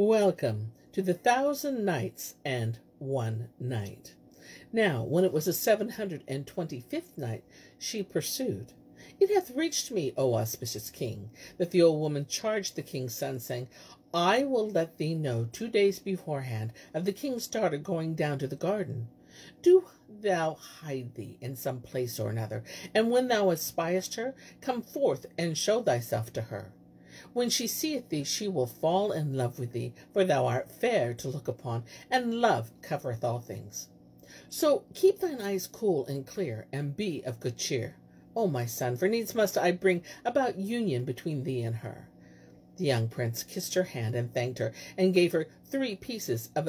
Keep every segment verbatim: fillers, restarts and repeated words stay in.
Welcome to the Thousand Nights and One Night. Now, when it was the seven hundred and twenty-fifth night, she pursued, It hath reached me, O auspicious king, that the old woman charged the king's son, saying, I will let thee know two days beforehand of the king's daughter going down to the garden. Do thou hide thee in some place or another, and when thou espiest her, come forth and show thyself to her. When she seeth thee, she will fall in love with thee, for thou art fair to look upon, and love covereth all things. So keep thine eyes cool and clear, and be of good cheer, O my son, for needs must I bring about union between thee and her. The young prince kissed her hand and thanked her, and gave her three pieces of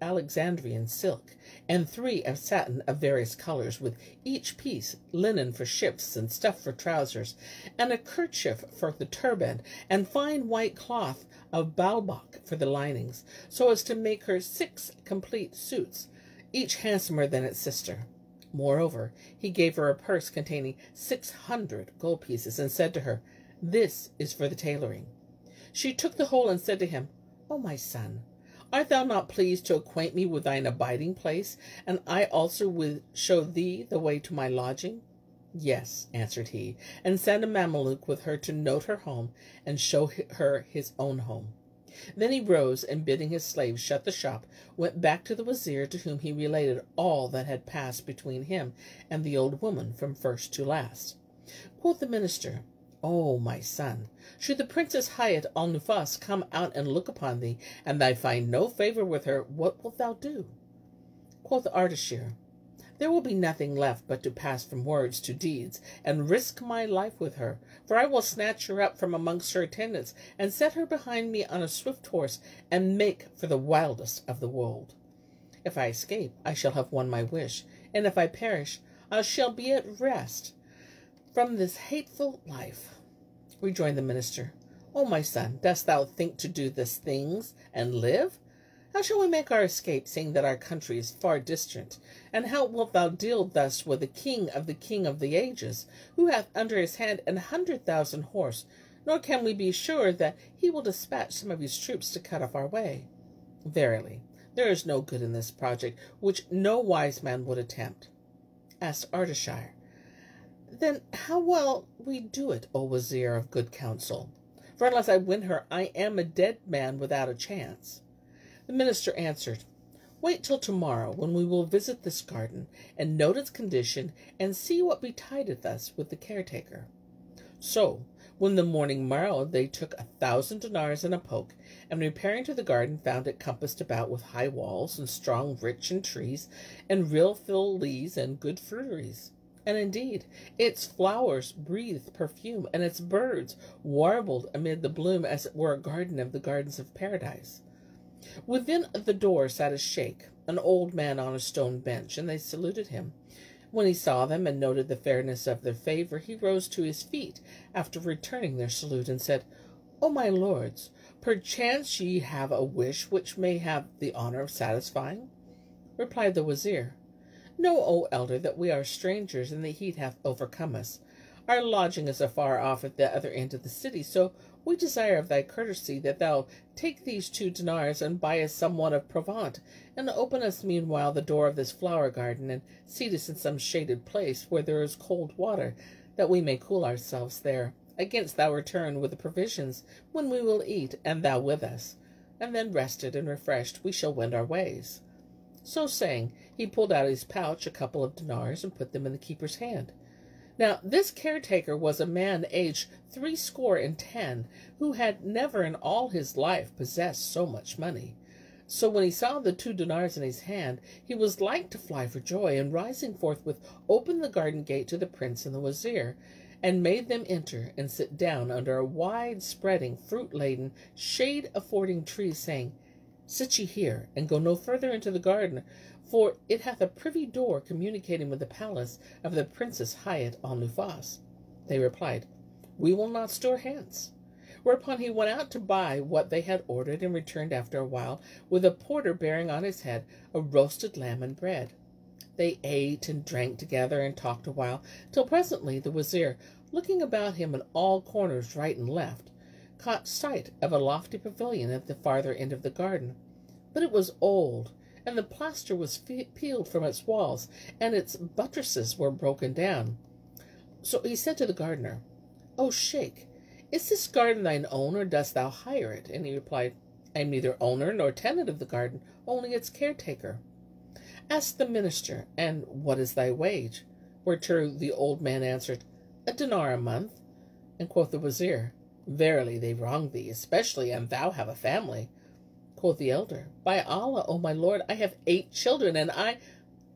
Alexandrian silk, and three of satin of various colours, with each piece linen for shifts and stuff for trousers, and a kerchief for the turban, and fine white cloth of Baalbach for the linings, so as to make her six complete suits, each handsomer than its sister. Moreover, he gave her a purse containing six hundred gold pieces, and said to her, This is for the tailoring. She took the whole and said to him, O my son, art thou not pleased to acquaint me with thine abiding place, and I also will show thee the way to my lodging? Yes, answered he, and sent a Mameluke with her to note her home, and show her his own home. Then he rose, and bidding his slaves shut the shop, went back to the Wazir, to whom he related all that had passed between him and the old woman from first to last. Quoth the minister, O my son, should the princess Hayat Al-Nufus come out and look upon thee, and thou find no favour with her, what wilt thou do? Quoth Ardashir, There will be nothing left but to pass from words to deeds, and risk my life with her, for I will snatch her up from amongst her attendants, and set her behind me on a swift horse, and make for the wildest of the wold. If I escape, I shall have won my wish, and if I perish, I shall be at rest from this hateful life. Rejoined the minister, O my son, dost thou think to do these things and live? How shall we make our escape, seeing that our country is far distant? And how wilt thou deal thus with the king of the king of the ages, who hath under his hand an hundred thousand horse, nor can we be sure that he will dispatch some of his troops to cut off our way? Verily, there is no good in this project, which no wise man would attempt. Asked Ardashir, Then how will we do it, O Wazir of good counsel? For unless I win her, I am a dead man without a chance. The minister answered, Wait till tomorrow, when we will visit this garden, and note its condition, and see what betideth us with the caretaker. So, when the morning morrowed, they took a thousand dinars and a poke, and repairing to the garden, found it compassed about with high walls, and strong rich and trees, and real full leaves, and good fruiteries. And indeed, its flowers breathed perfume, and its birds warbled amid the bloom, as it were a garden of the gardens of paradise. Within the door sat a sheikh, an old man on a stone bench, and they saluted him. When he saw them, and noted the fairness of their favour, he rose to his feet, after returning their salute, and said, O my lords, perchance ye have a wish which may have the honour of satisfying? Replied the Wazir, Know, O elder, that we are strangers, and the heat hath overcome us. Our lodging is afar off at the other end of the city, so we desire of thy courtesy that thou take these two dinars and buy us somewhat of provant, and open us meanwhile the door of this flower garden, and seat us in some shaded place where there is cold water, that we may cool ourselves there, against thou return with the provisions, when we will eat, and thou with us. And then rested and refreshed, we shall wend our ways. So saying, he pulled out of his pouch a couple of dinars, and put them in the keeper's hand. Now this caretaker was a man aged threescore and ten, who had never in all his life possessed so much money. So when he saw the two dinars in his hand, he was like to fly for joy, and rising forthwith opened the garden gate to the prince and the Wazir, and made them enter and sit down under a wide-spreading, fruit-laden, shade-affording tree, saying, Sit ye here, and go no further into the garden, for it hath a privy door communicating with the palace of the princess Hayat Al-Nufus. They replied, We will not stir hence. Whereupon he went out to buy what they had ordered, and returned after a while with a porter bearing on his head a roasted lamb and bread. They ate and drank together, and talked a while, till presently the Wazir, looking about him in all corners right and left, caught sight of a lofty pavilion at the farther end of the garden, but it was old, and the plaster was peeled from its walls, and its buttresses were broken down. So he said to the gardener, "O Sheikh, is this garden thine own, or dost thou hire it?" And he replied, "I am neither owner nor tenant of the garden, only its caretaker." Asked the minister, "And what is thy wage?" Whereto the old man answered, "A dinar a month." And quoth the Wazir, "Verily they wrong thee, especially, and thou have a family." Quoth the elder, "By Allah, O my lord, I have eight children, and I—"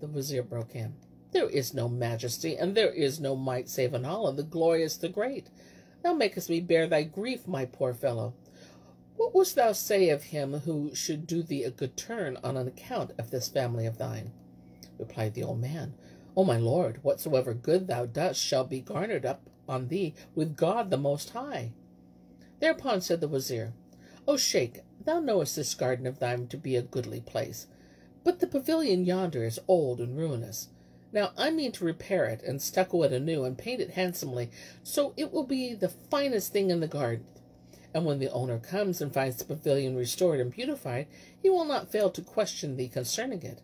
The Wazir broke in, "There is no majesty, and there is no might save in Allah, the glorious, the great. Thou makest me bear thy grief, my poor fellow. What wouldst thou say of him who should do thee a good turn on account of this family of thine?" Replied the old man, "O my lord, whatsoever good thou dost shall be garnered up on thee with God the Most High." Thereupon said the Wazir, "O Sheikh, thou knowest this garden of thine to be a goodly place, but the pavilion yonder is old and ruinous. Now I mean to repair it, and stucco it anew, and paint it handsomely, so it will be the finest thing in the garden. And when the owner comes and finds the pavilion restored and beautified, he will not fail to question thee concerning it.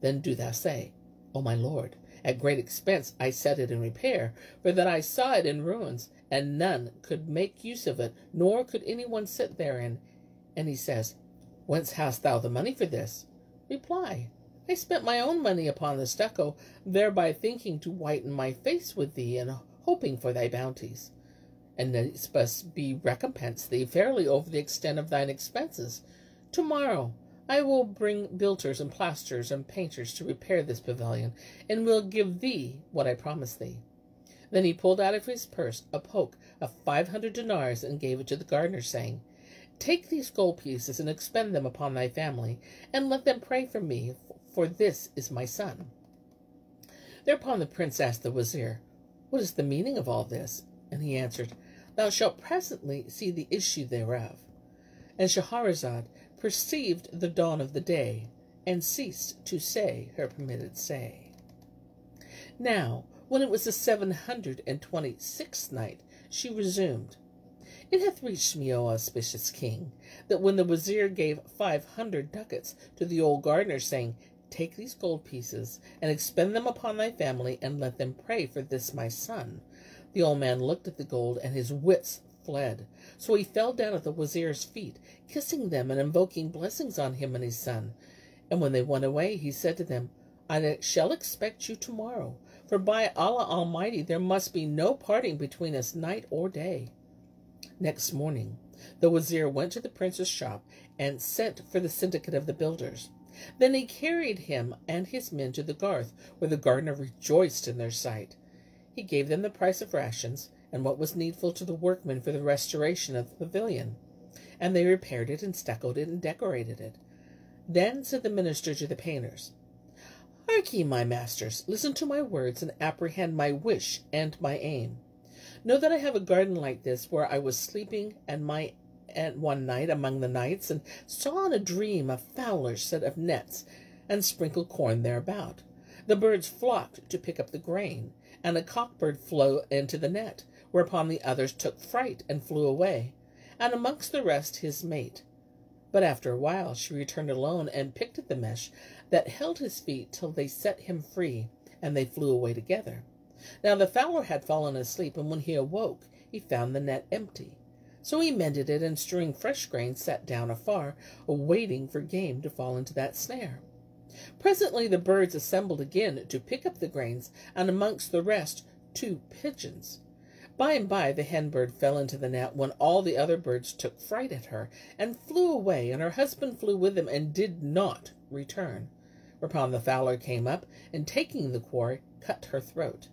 Then do thou say, 'O my lord, at great expense I set it in repair, for that I saw it in ruins, and none could make use of it, nor could any one sit therein.' And he says, 'Whence hast thou the money for this?' Reply, 'I spent my own money upon the stucco, thereby thinking to whiten my face with thee, and hoping for thy bounties. And this must be recompensed thee fairly over the extent of thine expenses. Tomorrow I will bring builders and plasterers and painters to repair this pavilion, and will give thee what I promised thee.' Then he pulled out of his purse a poke of five hundred dinars, and gave it to the gardener, saying, 'Take these gold pieces and expend them upon thy family, and let them pray for me, for this is my son.' Thereupon the prince asked the Wazir, 'What is the meaning of all this?' And he answered, 'Thou shalt presently see the issue thereof.'" And Shahrazad perceived the dawn of the day and ceased to say her permitted say. Now, when it was the seven hundred and twenty-sixth night, she resumed, It hath reached me, O auspicious king, that when the Wazir gave five hundred ducats to the old gardener, saying, "Take these gold pieces and expend them upon thy family, and let them pray for this my son," the old man looked at the gold, and his wits fled. So he fell down at the Wazir's feet, kissing them and invoking blessings on him and his son. And when they went away, he said to them, "I shall expect you tomorrow, for by Allah Almighty there must be no parting between us night or day." Next morning the Wazir went to the prince's shop and sent for the syndicate of the builders. Then he carried him and his men to the garth, where the gardener rejoiced in their sight. He gave them the price of rations and what was needful to the workmen for the restoration of the pavilion, and they repaired it and stuccoed it and decorated it. Then said the minister to the painters, "Hark ye, my masters, listen to my words and apprehend my wish and my aim. Know that I have a garden like this, where I was sleeping and my and one night among the knights, and saw in a dream a fowler set of nets and sprinkled corn thereabout. The birds flocked to pick up the grain, and a cockbird flew into the net, whereupon the others took fright and flew away, and amongst the rest his mate. But after a while she returned alone, and picked at the mesh that held his feet till they set him free, and they flew away together. Now the fowler had fallen asleep, and when he awoke he found the net empty. So he mended it, and strewing fresh grain sat down afar, waiting for game to fall into that snare. Presently the birds assembled again to pick up the grains, and amongst the rest two pigeons. By and by the henbird fell into the net, when all the other birds took fright at her and flew away, and her husband flew with them and did not return. Whereupon the fowler came up, and taking the quarry, cut her throat.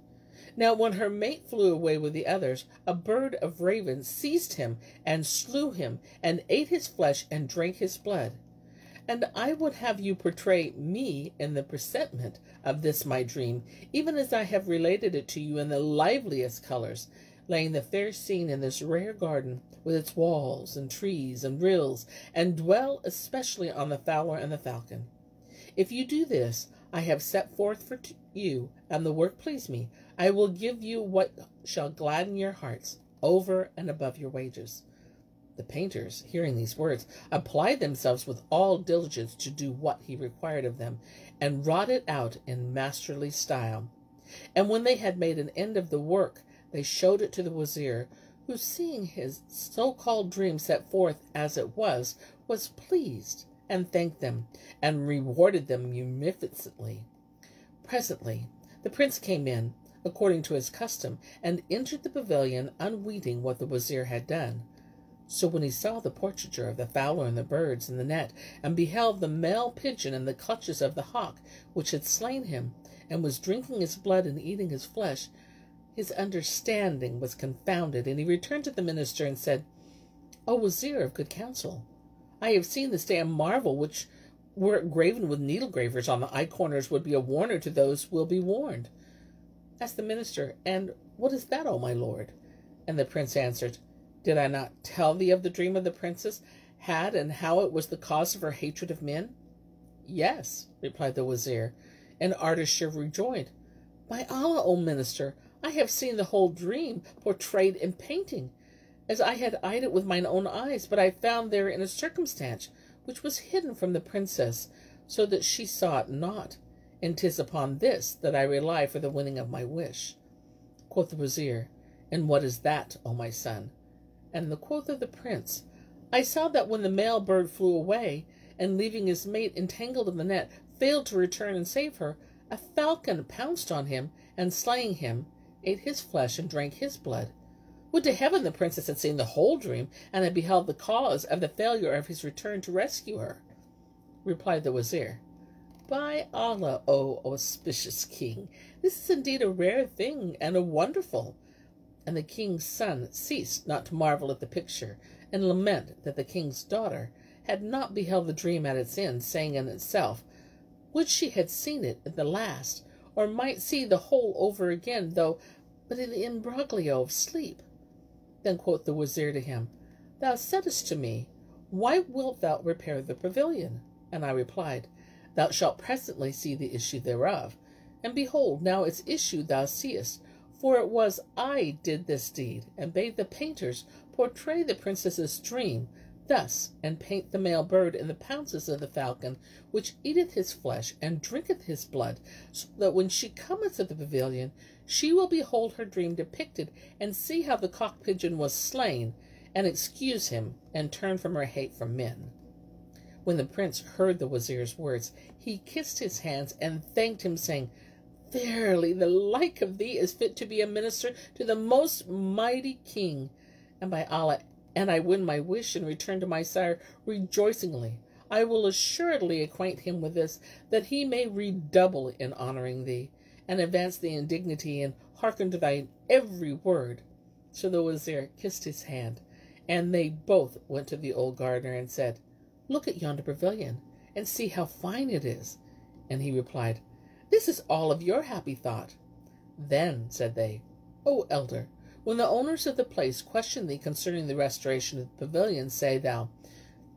Now when her mate flew away with the others, a bird of ravens seized him and slew him, and ate his flesh and drank his blood. And I would have you portray me in the presentment of this my dream, even as I have related it to you in the liveliest colours, laying the fair scene in this rare garden, with its walls and trees and rills, and dwell especially on the fowler and the falcon. If you do this, I have set forth for you, and the work please me, I will give you what shall gladden your hearts, over and above your wages." The painters, hearing these words, applied themselves with all diligence to do what he required of them, and wrought it out in masterly style. And when they had made an end of the work, they showed it to the wazir, who, seeing his so-called dream set forth as it was, was pleased, and thanked them, and rewarded them munificently. Presently the prince came in, according to his custom, and entered the pavilion, unweeting what the wazir had done. So when he saw the portraiture of the fowler and the birds in the net, and beheld the male pigeon in the clutches of the hawk, which had slain him, and was drinking his blood and eating his flesh, his understanding was confounded, and he returned to the minister and said, "O wazir of good counsel, I have seen this day a marvel which, were it graven with needle-gravers on the eye-corners, would be a warner to those who will be warned." Asked the minister, "And what is that, O my lord?" And the prince answered, "Did I not tell thee of the dream of the princess had, and how it was the cause of her hatred of men?" "Yes," replied the wazir, and Ardashir rejoined, "By Allah, O minister, I have seen the whole dream portrayed in painting, as I had eyed it with mine own eyes, but I found therein a circumstance which was hidden from the princess, so that she saw it not, and 'tis upon this that I rely for the winning of my wish." Quoth the wazir, "And what is that, O my son?" And the quoth of the prince, "I saw that when the male bird flew away, and leaving his mate entangled in the net, failed to return and save her, a falcon pounced on him, and slaying him, ate his flesh and drank his blood. Would to heaven the princess had seen the whole dream, and had beheld the cause of the failure of his return to rescue her." Replied the wazir, "By Allah, O auspicious king, this is indeed a rare thing and a wonderful." And the king's son ceased not to marvel at the picture, and lament that the king's daughter had not beheld the dream at its end, saying in itself, "Would she had seen it at the last, or might see the whole over again, though but in the imbroglio of sleep." Then quoth the wazir to him, "Thou saidest to me, why wilt thou repair the pavilion?" And I replied, "Thou shalt presently see the issue thereof. And behold, now its issue thou seest, for it was I did this deed, and bade the painters portray the princess's dream thus, and paint the male bird in the pounces of the falcon, which eateth his flesh and drinketh his blood, so that when she cometh to the pavilion, she will behold her dream depicted, and see how the cock pigeon was slain, and excuse him, and turn from her hate for men." When the prince heard the wazir's words, he kissed his hands and thanked him, saying, "Verily, the like of thee is fit to be a minister to the most mighty king. And by Allah, and I win my wish and return to my sire rejoicingly, I will assuredly acquaint him with this, that he may redouble in honoring thee, and advance thee in dignity, and hearken to thine every word." So the wazir kissed his hand, and they both went to the old gardener and said, "Look at yonder pavilion, and see how fine it is." And he replied, "This is all of your happy thought." Then said they, "O elder, when the owners of the place question thee concerning the restoration of the pavilion, say thou,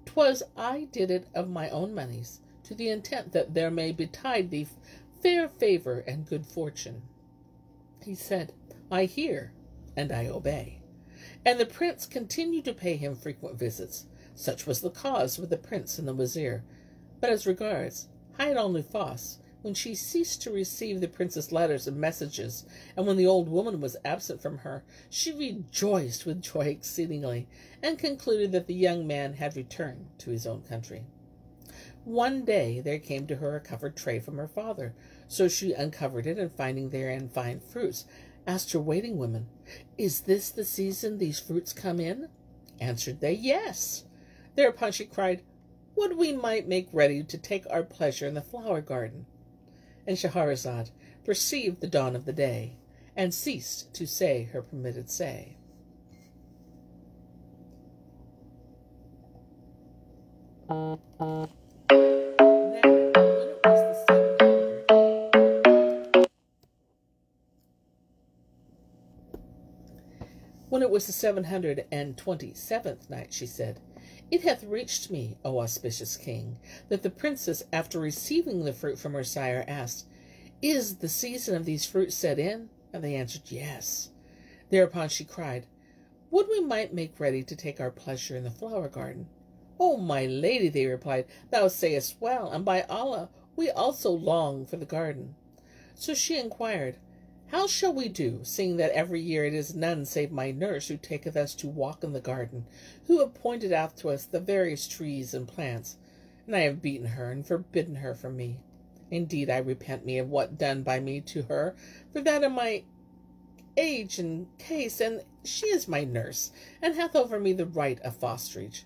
'Twas I did it of my own monies, to the intent that there may betide thee fair favor and good fortune." He said, "I hear, and I obey." And the prince continued to pay him frequent visits. Such was the cause with the prince and the wazir. But as regards Hayat Al-Nufus, when she ceased to receive the prince's letters and messages, and when the old woman was absent from her, she rejoiced with joy exceedingly, and concluded that the young man had returned to his own country. One day there came to her a covered tray from her father, so she uncovered it, and finding therein fine fruits, asked her waiting women, "Is this the season these fruits come in?" Answered they, "Yes." Thereupon she cried, "Would we might make ready to take our pleasure in the flower garden." And Shahrazad perceived the dawn of the day, and ceased to say her permitted say. Uh, uh. When it was the seven hundred and twenty-seventh night, she said, It hath reached me, O auspicious king, that the princess, after receiving the fruit from her sire, asked, "Is the season of these fruits set in?" And they answered, "Yes." Thereupon she cried, would we might make ready to take our pleasure in the flower garden. Oh, my lady, they replied, thou sayest well, and by Allah, we also long for the garden. So she inquired, how shall we do, seeing that every year it is none save my nurse who taketh us to walk in the garden, who have pointed out to us the various trees and plants, and I have beaten her and forbidden her from me. Indeed, I repent me of what done by me to her, for that in my age and case, and she is my nurse, and hath over me the right of fosterage.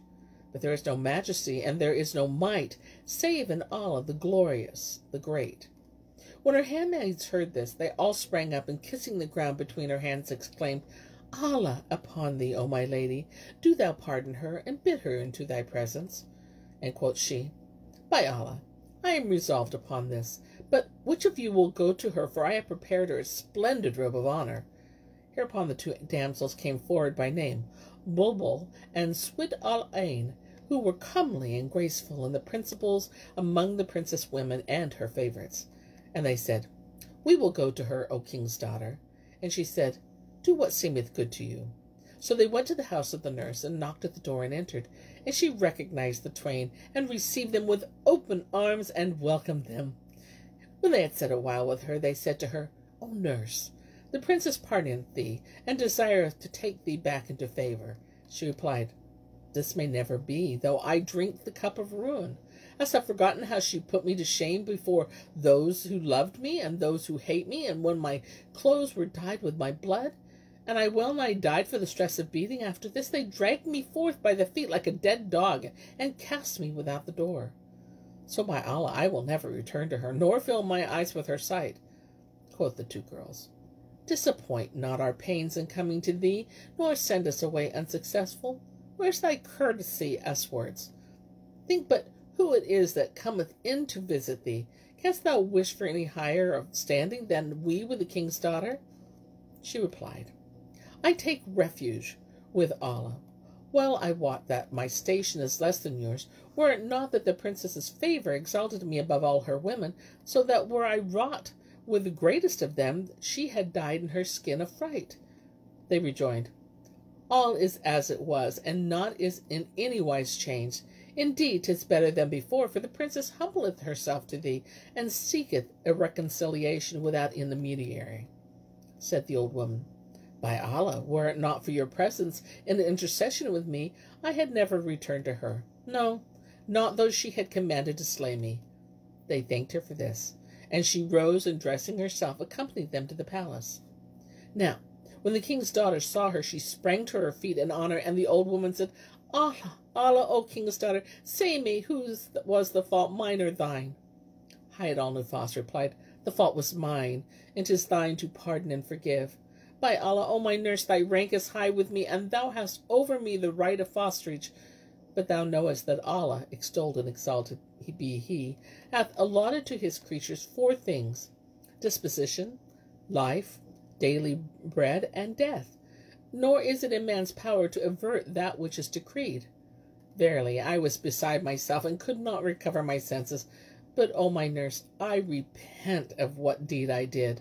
But there is no majesty, and there is no might, save in Allah the glorious, the great. When her handmaids heard this, they all sprang up, and kissing the ground between her hands, exclaimed, Allah upon thee, O my lady, do thou pardon her, and bid her into thy presence. And quoth she, by Allah, I am resolved upon this, but which of you will go to her, for I have prepared her a splendid robe of honor. Hereupon the two damsels came forward by name, Bulbul and Swid al-Ain, who were comely and graceful, and the principals among the princess women and her favorites. And they said, we will go to her, O king's daughter. And she said, do what seemeth good to you. So they went to the house of the nurse, and knocked at the door, and entered. And she recognized the twain, and received them with open arms, and welcomed them. When they had sat a while with her, they said to her, O nurse, the princess pardoneth thee, and desireth to take thee back into favour. She replied, this may never be, though I drink the cup of ruin. Hast thou forgotten how she put me to shame before those who loved me, and those who hate me, and when my clothes were dyed with my blood? And I well-nigh died for the stress of beating. After this they dragged me forth by the feet like a dead dog, and cast me without the door. So by Allah, I will never return to her, nor fill my eyes with her sight. Quoth the two girls, disappoint not our pains in coming to thee, nor send us away unsuccessful. Where's thy courtesy uswards? Think but who it is that cometh in to visit thee. Canst thou wish for any higher of standing than we with the king's daughter? She replied, I take refuge with Allah. Well, I wot that my station is less than yours, were it not that the princess's favour exalted me above all her women, so that were I wrought with the greatest of them, she had died in her skin of fright. They rejoined, all is as it was, and naught is in any wise changed. Indeed, 'tis better than before, for the princess humbleth herself to thee, and seeketh a reconciliation without intermediary. Said the old woman, by Allah, were it not for your presence and intercession with me, I had never returned to her. No, not though she had commanded to slay me. They thanked her for this, and she rose and dressing herself accompanied them to the palace. Now, when the king's daughter saw her, she sprang to her feet in honor, and the old woman said, Allah, Allah, O king's daughter, say me, whose was the fault, mine or thine? Hayat Al-Nufus replied, the fault was mine, and 'tis thine to pardon and forgive. By Allah, O my nurse, thy rank is high with me, and thou hast over me the right of fosterage. But thou knowest that Allah, extolled and exalted be He, hath allotted to His creatures four things, disposition, life, daily bread, and death. Nor is it in man's power to avert that which is decreed. Verily, I was beside myself, and could not recover my senses. But, O my nurse, I repent of what deed I did.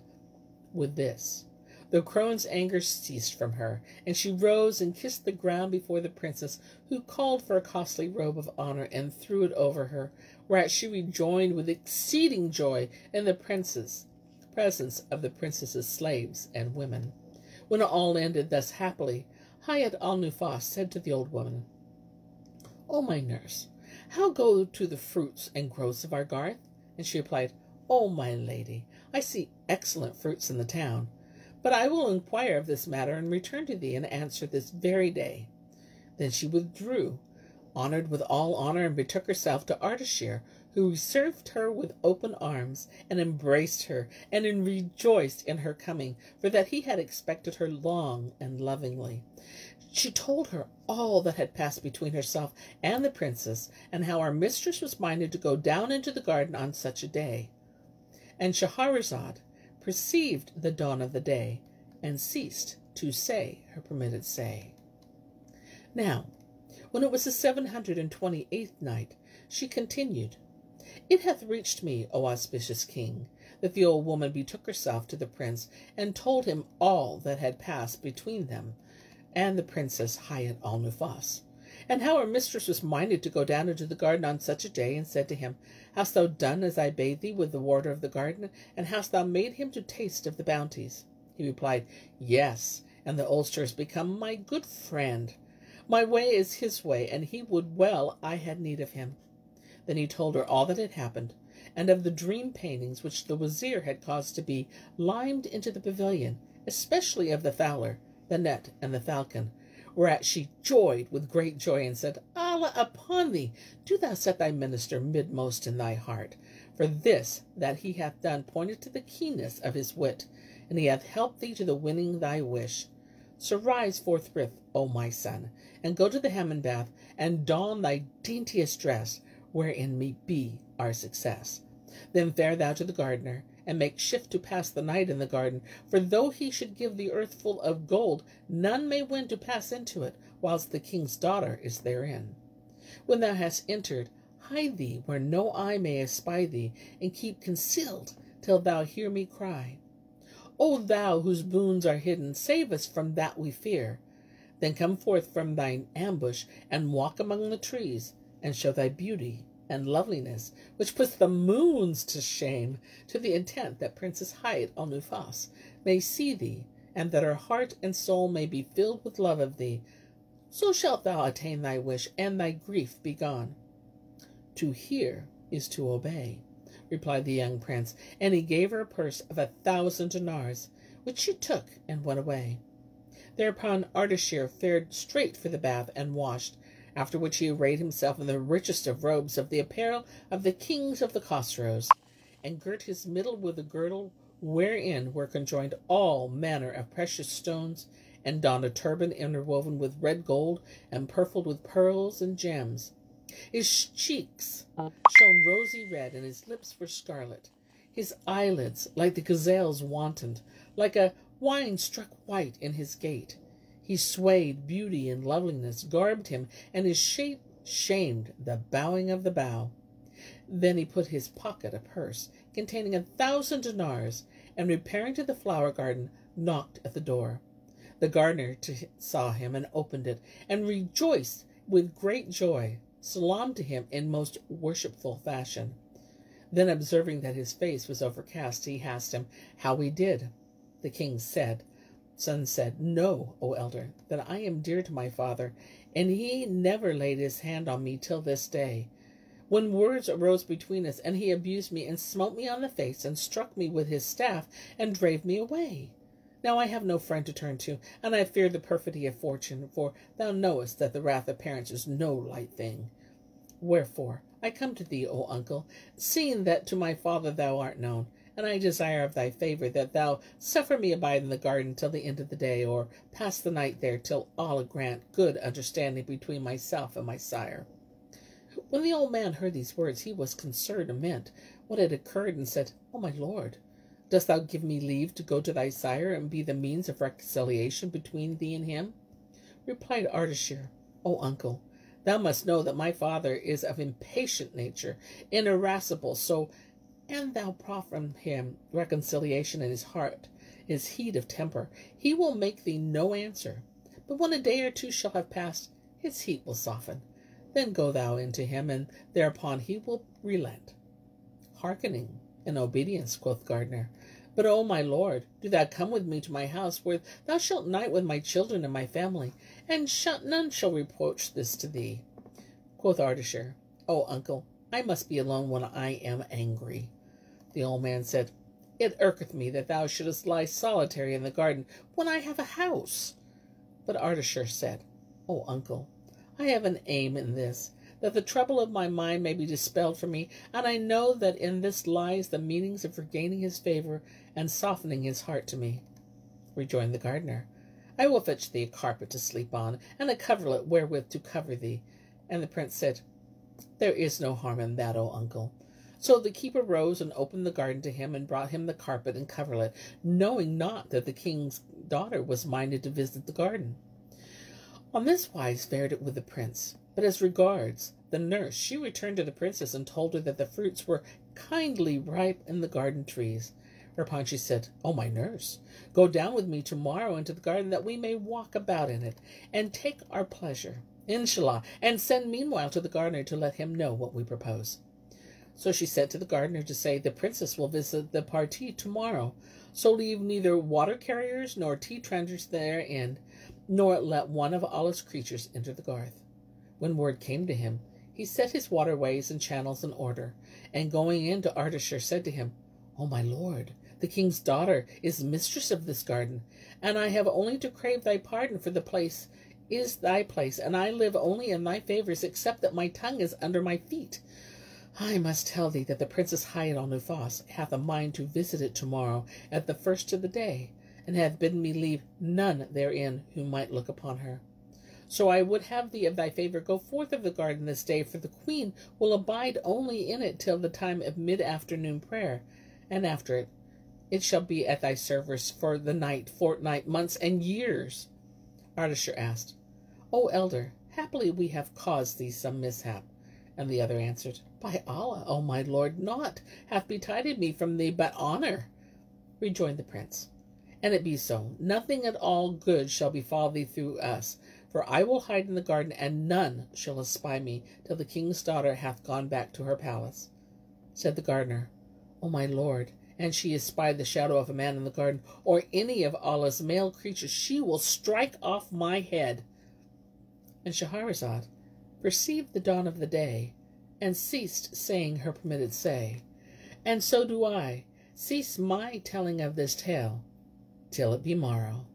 With this, the crone's anger ceased from her, and she rose and kissed the ground before the princess, who called for a costly robe of honor, and threw it over her, whereat she rejoined with exceeding joy in the prince's presence of the princess's slaves and women. When all ended thus happily, Hayat Al-Nufus said to the old woman, O my nurse, how go to the fruits and groves of our garth? And she replied, O my lady, I see excellent fruits in the town. But I will inquire of this matter, and return to thee, and answer this very day. Then she withdrew, honoured with all honour, and betook herself to Ardashir, who served her with open arms, and embraced her, and rejoiced in her coming, for that he had expected her long and lovingly. She told her all that had passed between herself and the princess, and how our mistress was minded to go down into the garden on such a day. And Shahrazad perceived the dawn of the day, and ceased to say her permitted say. Now, when it was the seven hundred and twenty-eighth night, she continued, It hath reached me, O auspicious king, that the old woman betook herself to the prince, and told him all that had passed between them, and the Princess Hayat Al-Nufus, and how her mistress was minded to go down into the garden on such a day, and said to him, Hast thou done as I bade thee with the warder of the garden, and hast thou made him to taste of the bounties? He replied, Yes, and the oldster has become my good friend. My way is his way, and he would well I had need of him. Then he told her all that had happened, and of the dream paintings which the wazir had caused to be limed into the pavilion, especially of the fowler, the net, and the falcon, whereat she joyed with great joy, and said, Allah upon thee, do thou set thy minister midmost in thy heart, for this that he hath done pointed to the keenness of his wit, and he hath helped thee to the winning thy wish. So rise forthwith, O my son, and go to the Hammam bath, and don thy daintiest dress, wherein may be our success. Then fare thou to the gardener, and make shift to pass the night in the garden, for though he should give the earth full of gold, none may win to pass into it, whilst the king's daughter is therein. When thou hast entered, hide thee where no eye may espy thee, and keep concealed till thou hear me cry. O thou whose boons are hidden, save us from that we fear. Then come forth from thine ambush, and walk among the trees, and show thy beauty and loveliness, which puts the moons to shame, to the intent that Princess Hayat Al-Nufus may see thee, and that her heart and soul may be filled with love of thee. So shalt thou attain thy wish, and thy grief be gone. To hear is to obey, replied the young prince, and he gave her a purse of a thousand dinars, which she took and went away. Thereupon Ardashir fared straight for the bath and washed, after which he arrayed himself in the richest of robes of the apparel of the kings of the Khosros, and girt his middle with a girdle wherein were conjoined all manner of precious stones, and donned a turban interwoven with red gold and purfled with pearls and gems. His cheeks shone rosy red, and his lips were scarlet. His eyelids, like the gazelle's wanton, like a wine struck white in his gait. He swayed, beauty and loveliness garbed him, and his shape shamed the bowing of the bow. Then he put his pocket a purse containing a thousand dinars, and repairing to the flower garden, knocked at the door. The gardener t saw him and opened it, and rejoiced with great joy, salaamed to him in most worshipful fashion. Then, observing that his face was overcast, he asked him how he did. The king said, Son said, Know, O elder, that I am dear to my father, and he never laid his hand on me till this day, when words arose between us, and he abused me, and smote me on the face, and struck me with his staff, and drave me away. Now I have no friend to turn to, and I fear the perfidy of fortune, for thou knowest that the wrath of parents is no light thing. Wherefore I come to thee, O uncle, seeing that to my father thou art known, and I desire of thy favour that thou suffer me abide in the garden till the end of the day, or pass the night there, till Allah grant good understanding between myself and my sire. When the old man heard these words, he was concerned lament what had occurred, and said, O my lord, dost thou give me leave to go to thy sire, and be the means of reconciliation between thee and him? Replied Ardashir, O uncle, thou must know that my father is of impatient nature, and irascible, so and thou proffer from him reconciliation in his heart, his heat of temper, he will make thee no answer. But when a day or two shall have passed, his heat will soften. Then go thou into him, and thereupon he will relent. Hearkening and obedience, quoth Gardner. But, O my lord, do thou come with me to my house, where thou shalt night with my children and my family, and shalt, none shall reproach this to thee. Quoth Ardashir, O uncle, I must be alone when I am angry. The old man said, It irketh me that thou shouldest lie solitary in the garden when I have a house. But Ardashir said, O uncle, I have an aim in this, that the trouble of my mind may be dispelled from me, and I know that in this lies the meanings of regaining his favour and softening his heart to me. Rejoined the gardener, I will fetch thee a carpet to sleep on, and a coverlet wherewith to cover thee. And the prince said, There is no harm in that, O uncle. So the keeper rose and opened the garden to him, and brought him the carpet and coverlet, knowing not that the king's daughter was minded to visit the garden. On this wise fared it with the prince. But as regards the nurse, she returned to the princess, and told her that the fruits were kindly ripe in the garden trees, Whereupon she said, "O my nurse, go down with me tomorrow into the garden that we may walk about in it and take our pleasure, inshallah, and send meanwhile to the gardener to let him know what we propose." So she said to the gardener to say, "The princess will visit the party tomorrow, so leave neither water carriers nor tea trenchers therein, nor let one of Allah's creatures enter the garth." When word came to him, he set his waterways and channels in order, and going in to Ardashir said to him, "O my lord, the king's daughter is mistress of this garden, and I have only to crave thy pardon, for the place is thy place, and I live only in thy favors, except that my tongue is under my feet. I must tell thee that the princess Hayat Al-Nufus hath a mind to visit it tomorrow at the first of the day, and hath bidden me leave none therein who might look upon her. So I would have thee of thy favour go forth of the garden this day, for the queen will abide only in it till the time of mid-afternoon prayer, and after it, it shall be at thy service for the night, fortnight, months, and years." Ardashir asked, "O elder, happily we have caused thee some mishap." And the other answered, "By Allah, O my lord, naught hath betided me from thee but honour." Rejoined the prince, "And it be so. Nothing at all good shall befall thee through us, for I will hide in the garden, and none shall espy me till the king's daughter hath gone back to her palace." Said the gardener, "O my lord, and she espied the shadow of a man in the garden, or any of Allah's male creatures, she will strike off my head." And Shahrazad perceived the dawn of the day, and ceased saying her permitted say, and so do I cease my telling of this tale till it be morrow.